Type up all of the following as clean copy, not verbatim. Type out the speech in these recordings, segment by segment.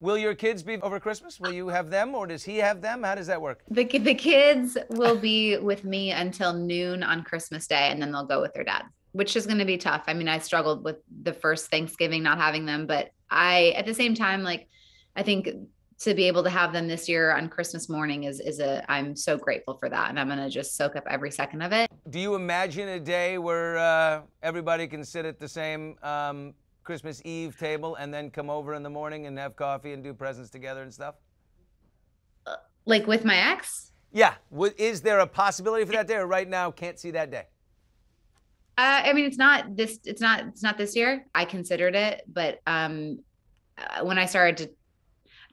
Will your kids be over Christmas? Will you have them, or does he have them? How does that work? The kids will be with me until noon on Christmas Day, and then they'll go with their dad, which is going to be tough. I mean, I struggled with the first Thanksgiving not having them, but at the same time, like, I think to be able to have them this year on Christmas morning I'm so grateful for that. And I'm going to just soak up every second of it. Do you imagine a day where everybody can sit at the same Christmas Eve table and then come over in the morning and have coffee and do presents together and stuff? Like with my ex? Yeah. Is there a possibility for that day, or right now can't see that day? I mean, it's not this year. I considered it, but when I started to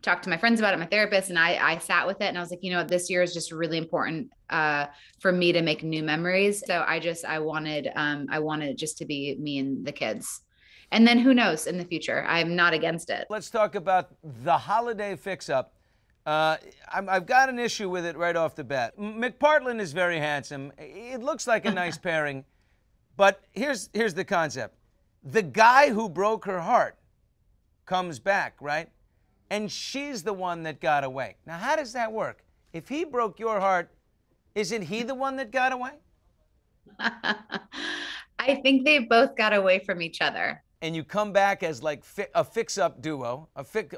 talk to my friends about it, my therapist, and I sat with it, and I was like, you know, this year is just really important for me to make new memories. So I wanted just to be me and the kids. And then who knows in the future? I'm not against it. Let's talk about the holiday fix-up. I've got an issue with it right off the bat. McPartlin is very handsome. It looks like a nice pairing, but here's the concept. The guy who broke her heart comes back, right? And she's the one that got away. Now, how does that work? If he broke your heart, isn't he the one that got away? I think they both got away from each other. And you come back as like a fix-up duo,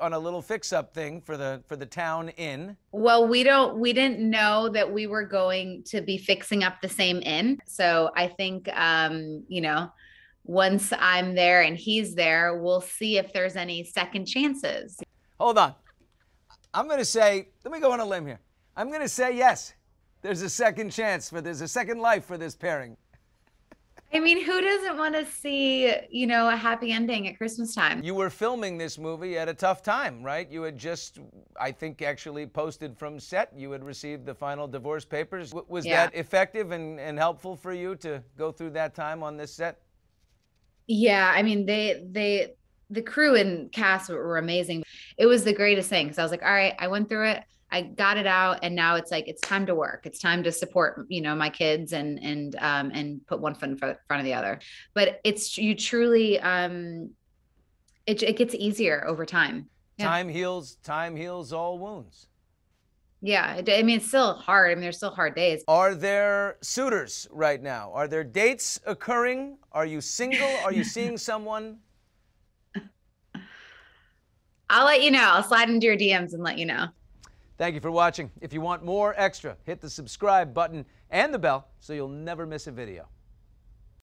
on a little fix-up thing for the town inn. Well, we didn't know that we were going to be fixing up the same inn. So I think you know, once I'm there and he's there, we'll see if there's any second chances. Hold on. I'm going to say, let me go on a limb here. I'm going to say yes. There's a second chance there's a second life for this pairing. I mean, who doesn't want to see, you know, a happy ending at Christmas time? You were filming this movie at a tough time, right? You had just, I think, actually posted from set. You had received the final divorce papers. Was that effective and helpful for you to go through that time on this set? Yeah, I mean, the crew and cast were amazing. It was the greatest thing, because I was like, all right, I went through it. I got it out, and now it's like, it's time to work. It's time to support, you know, my kids and put one foot in front of the other. But you truly, it gets easier over time. Yeah. Time heals all wounds. Yeah. I mean, it's still hard. I mean, there's still hard days. Are there suitors right now? Are there dates occurring? Are you single? Are you seeing someone? I'll let you know. I'll slide into your DMs and let you know. Thank you for watching. If you want more Extra, hit the subscribe button and the bell so you'll never miss a video.